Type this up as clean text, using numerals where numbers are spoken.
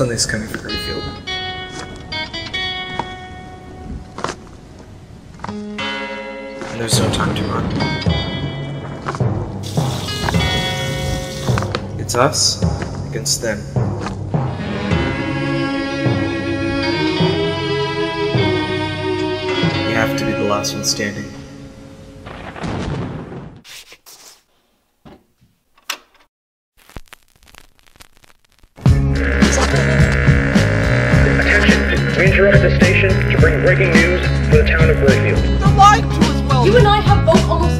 Sunday's coming for Greyfield. And there's no time to run. It's us against them. We have to be the last one standing. Breaking news for the town of Greyfield. The line to us, well. You and I have both almost